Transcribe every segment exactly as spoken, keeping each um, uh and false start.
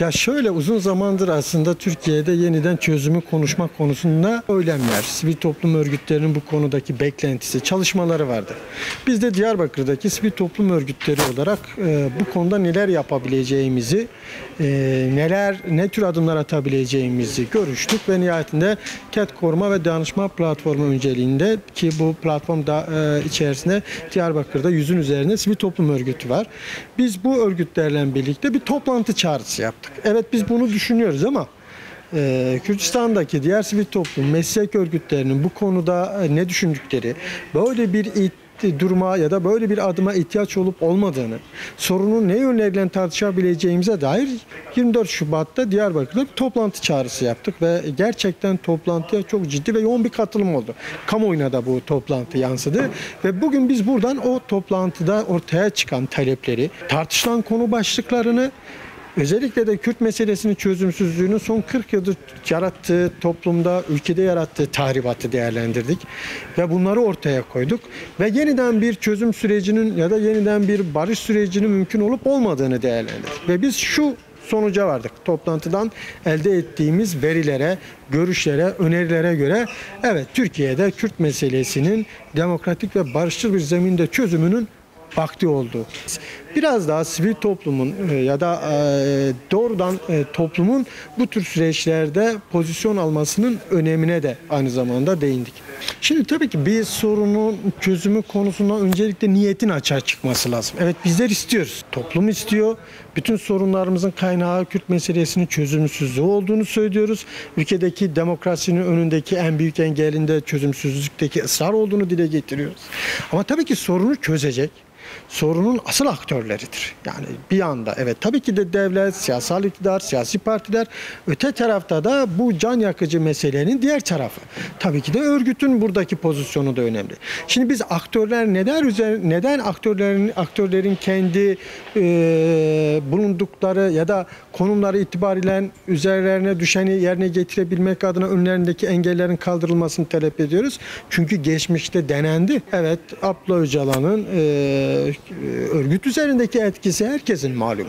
Ya şöyle, uzun zamandır aslında Türkiye'de yeniden çözümü konuşmak konusunda söylemler, sivil toplum örgütlerinin bu konudaki beklentisi, çalışmaları vardı. Biz de Diyarbakır'daki sivil toplum örgütleri olarak e, bu konuda neler yapabileceğimizi, e, neler ne tür adımlar atabileceğimizi görüştük ve nihayetinde K E D Koruma ve Danışma Platformu önceliğinde, ki bu platform da, e, içerisinde Diyarbakır'da yüzün üzerinde sivil toplum örgütü var. Biz bu örgütlerle birlikte bir toplantı çağrısı yaptık. Evet, biz bunu düşünüyoruz ama e, Kürdistan'daki diğer sivil toplum meslek örgütlerinin bu konuda e, ne düşündükleri, böyle bir it duruma ya da böyle bir adıma ihtiyaç olup olmadığını, sorunu ne yönlerden tartışabileceğimize dair yirmi dört Şubat'ta Diyarbakır'da bir toplantı çağrısı yaptık ve gerçekten toplantıya çok ciddi ve yoğun bir katılım oldu. Kamuoyuna da bu toplantı yansıdı ve bugün biz buradan o toplantıda ortaya çıkan talepleri, tartışılan konu başlıklarını, özellikle de Kürt meselesinin çözümsüzlüğünün son kırk yıldır yarattığı, toplumda, ülkede yarattığı tahribatı değerlendirdik ve bunları ortaya koyduk ve yeniden bir çözüm sürecinin ya da yeniden bir barış sürecinin mümkün olup olmadığını değerlendirdik ve biz şu sonuca vardık. Toplantıdan elde ettiğimiz verilere, görüşlere, önerilere göre evet, Türkiye'de Kürt meselesinin demokratik ve barışçıl bir zeminde çözümünün vakti oldu. Biraz daha sivil toplumun ya da doğrudan toplumun bu tür süreçlerde pozisyon almasının önemine de aynı zamanda değindik. Şimdi tabii ki bir sorunun çözümü konusunda öncelikle niyetin açığa çıkması lazım. Evet, bizler istiyoruz. Toplum istiyor. Bütün sorunlarımızın kaynağı Kürt meselesinin çözümsüzlüğü olduğunu söylüyoruz. Ülkedeki demokrasinin önündeki en büyük engelinde çözümsüzlükteki ısrar olduğunu dile getiriyoruz. Ama tabii ki sorunu çözecek sorunun asıl aktörleridir. Yani bir yanda evet tabii ki de devlet, siyasal iktidar, siyasi partiler, öte tarafta da bu can yakıcı meselenin diğer tarafı. Tabii ki de örgütün buradaki pozisyonu da önemli. Şimdi biz aktörler neden üzerine, neden aktörlerin aktörlerin kendi e, bulundukları ya da konumları itibariyle üzerlerine düşeni yerine getirebilmek adına önlerindeki engellerin kaldırılmasını talep ediyoruz. Çünkü geçmişte denendi. Evet, Abdullah Öcalan'ın e, örgüt üzerindeki etkisi herkesin malum.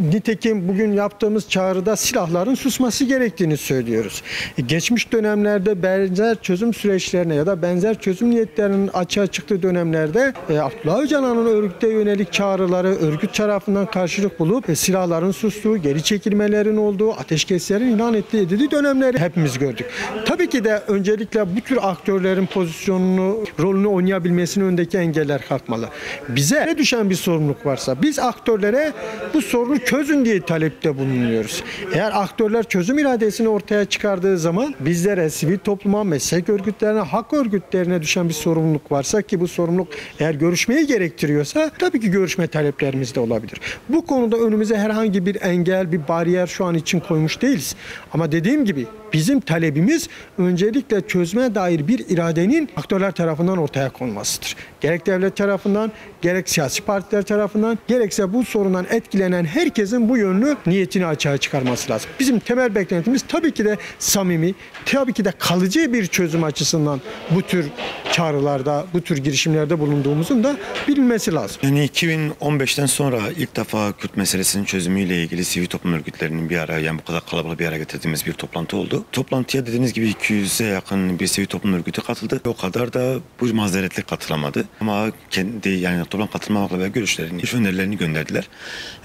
Nitekim bugün yaptığımız çağrıda silahların susması gerektiğini söylüyoruz. Geçmiş dönemlerde benzer çözüm süreçlerine ya da benzer çözüm niyetlerinin açığa çıktığı dönemlerde Abdullah Öcalan'ın örgüte yönelik çağrıları örgüt tarafından karşılık bulup silahların sustuğu, geri çekilmelerin olduğu, ateşkeslerin ilan edildiği dönemleri hepimiz gördük. Tabii ki de öncelikle bu tür aktörlerin pozisyonunu, rolünü oynayabilmesinin önündeki engeller kalkmalı. Bize ne düşen bir sorumluluk varsa biz aktörlere bu sorunu çözün diye talepte bulunuyoruz. Eğer aktörler çözüm iradesini ortaya çıkardığı zaman bizlere, sivil topluma, meslek örgütlerine, hak örgütlerine düşen bir sorumluluk varsa, ki bu sorumluluk eğer görüşmeyi gerektiriyorsa tabii ki görüşme taleplerimiz de olabilir. Bu konuda önümüze herhangi bir engel, bir bariyer şu an için koymuş değiliz. Ama dediğim gibi bizim talebimiz öncelikle çözüme dair bir iradenin aktörler tarafından ortaya konmasıdır. Gerek devlet tarafından, gerek siyasi partiler tarafından, gerekse bu sorundan etkilenen herkesin bu yönlü niyetini açığa çıkarması lazım. Bizim temel beklentimiz tabii ki de samimi, tabii ki de kalıcı bir çözüm açısından bu tür çağrılarda, bu tür girişimlerde bulunduğumuzun da bilinmesi lazım. Yani iki bin on beşten sonra ilk defa Kürt meselesinin çözümüyle ilgili sivil toplum örgütlerinin bir araya, yani bu kadar kalabalık bir araya getirdiğimiz bir toplantı oldu. Toplantıya dediğiniz gibi iki yüze yakın bir sivil toplum örgütü katıldı. O kadar da bu mazeretli katılamadı. Ama kendi yani toplam katılmamakla ve görüşlerini, önerilerini gönderdiler.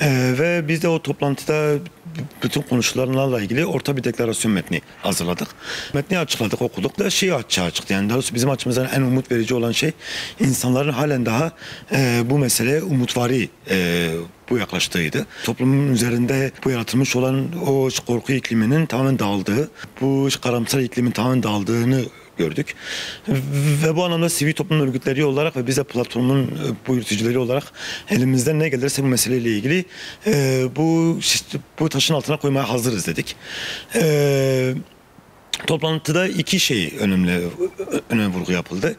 Ee, ve biz de o toplantıda bütün konuşularla ilgili orta bir deklarasyon metni hazırladık. Metni açıkladık, okuduk da şey açığa çıktı. Yani daha doğrusu bizim açımızdan en umut verici olan şey, insanların halen daha e, bu meseleye umutvari e, bu yaklaştığıydı. Toplumun üzerinde bu yaratılmış olan o korku ikliminin tamamen dağıldığı, bu karamsar iklimin tamamen dağıldığını gördük. Ve bu anlamda sivil toplum örgütleri olarak ve biz de platformun bu yürütücüleri olarak elimizden ne gelirse bu meseleyle ilgili e, bu bu taşın altına koymaya hazırız dedik. E, Toplantıda iki şey önemli, önemli vurgu yapıldı.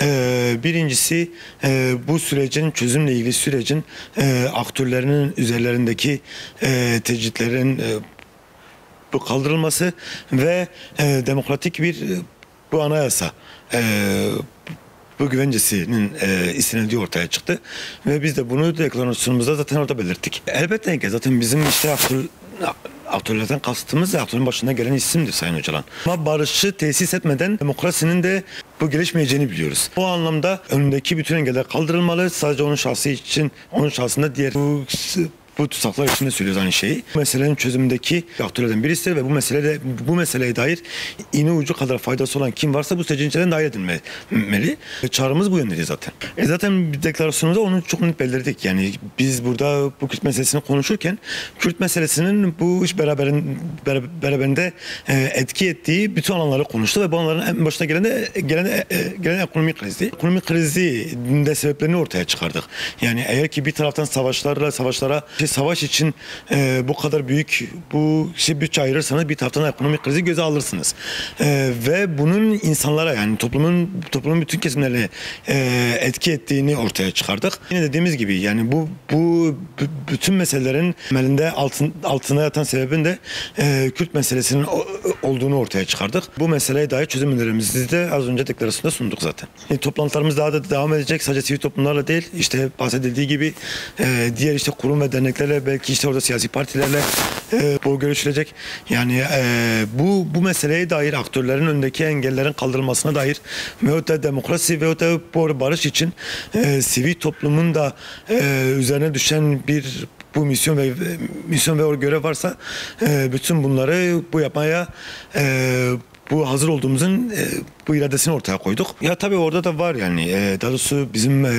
Ee, birincisi e, bu sürecin, çözümle ilgili sürecin e, aktörlerinin üzerlerindeki e, tecritlerin e, kaldırılması ve e, demokratik bir bu anayasa e, bu güvencesinin e, istenildiği ortaya çıktı. Ve biz de bunu deklarasyonumuzda zaten orada belirttik. Elbette ki zaten bizim işte aktör Abdullah'dan kastımız Abdullah'ın başına gelen isimdir Sayın Öcalan. Ama barışı tesis etmeden demokrasinin de bu gelişmeyeceğini biliyoruz. Bu anlamda önündeki bütün engeller kaldırılmalı. Sadece onun şahsı için, onun şahsında diğer bu, bu tutsaklar için de söylüyoruz aynı şeyi. Meselenin çözümündeki aktörlerden birisi ve bu meselede bu meseleye dair iğne ucu kadar faydası olan kim varsa bu sürecin içinden dahil edilmeli. Çağrımız bu yönde zaten. E zaten bir deklarasyonumuzda onu çok net belirledik. Yani biz burada bu Kürt meselesini konuşurken Kürt meselesinin bu iş beraberin, beraberinde etki ettiği bütün alanları konuştu ve bu alanların en başına gelen de gelen, gelen ekonomik krizdi. Ekonomik krizin de sebeplerini ortaya çıkardık. Yani eğer ki bir taraftan savaşlarla savaşlara savaş için e, bu kadar büyük bu şey bütçe ayırırsanız bir taraftan ekonomik krizi göze alırsınız. E, ve bunun insanlara yani toplumun toplumun bütün kesimlerine e, etki ettiğini ortaya çıkardık. Yine dediğimiz gibi yani bu bu bütün meselelerin temelinde altın, altına yatan sebebin de e, Kürt meselesinin o, olduğunu ortaya çıkardık. Bu meseleye dair çözüm önerilerimizi de az önce deklarasyonda sunduk zaten. E, toplantılarımız daha da devam edecek. Sadece sivil toplumlarla değil işte bahsedildiği gibi e, diğer işte kurum ve dernekler belki işte orada siyasi partilerle e, bu görüşülecek. Yani e, bu bu meseleye dair aktörlerin önündeki engellerin kaldırılmasına dair veyahut da demokrasi veyahut da barış için e, sivil toplumun da e, üzerine düşen bir bu misyon ve misyon ve görev varsa e, bütün bunları bu yapmaya e, bu hazır olduğumuzun e, bu iradesini ortaya koyduk. Ya tabii orada da var yani. E, daha doğrusu bizim e,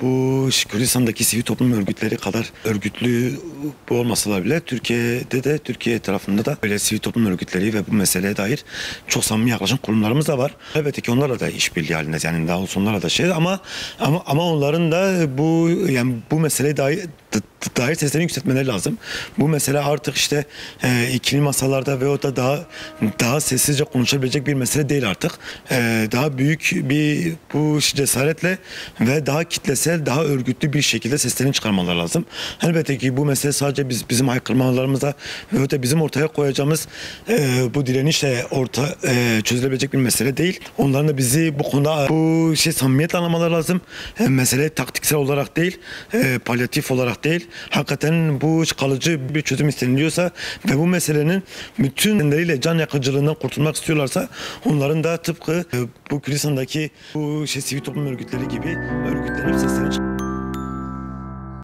bu Kürdistan'daki sivil toplum örgütleri kadar örgütlü bu olmasalar bile Türkiye'de de Türkiye tarafında da böyle sivil toplum örgütleri ve bu meseleye dair çok samimi yaklaşan kurumlarımız da var. Elbette ki onlarla da işbirliği halindeyiz. Yani daha olsun onlarla da şey ama ama ama onların da bu yani bu meseleye dair dair seslerini yükseltmeleri lazım. Bu mesele artık işte e, ikili masalarda veyahut da daha daha sessizce konuşabilecek bir mesele değil artık. Ee, daha büyük bir bu cesaretle ve daha kitlesel, daha örgütlü bir şekilde seslerini çıkarmaları lazım. Elbette ki bu mesele sadece biz, bizim haykırmalarımızda ve öte bizim ortaya koyacağımız e, bu direnişle orta, e, çözülebilecek bir mesele değil. Onların da bizi bu konuda bu şey samimiyetle anlamaları lazım. E, mesele taktiksel olarak değil, e, palyatif olarak değil. Hakikaten bu kalıcı bir çözüm isteniliyorsa ve bu meselenin bütün kendileriyle can yakıcılığından kurtulmak istiyorlarsa onların da tıpkı bu Kürdistan'daki bu şey, sivil toplum örgütleri gibi örgütlenip seslerini çıkartıyor.